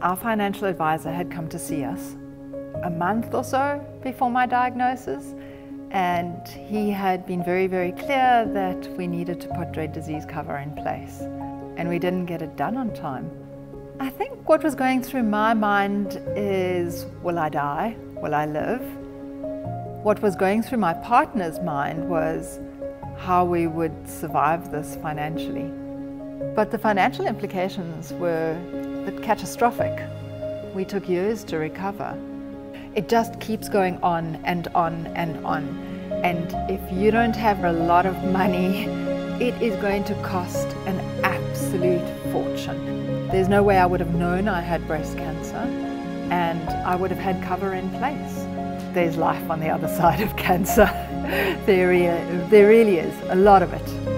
Our financial advisor had come to see us a month or so before my diagnosis, and he had been very clear that we needed to put dread disease cover in place, and we didn't get it done on time. I think what was going through my mind is, will I die? Will I live? What was going through my partner's mind was how we would survive this financially. But the financial implications were catastrophic. We took years to recover. It just keeps going on and on and on. And if you don't have a lot of money, it is going to cost an absolute fortune. There's no way I would have known I had breast cancer, and I would have had cover in place. There's life on the other side of cancer. There really is, a lot of it.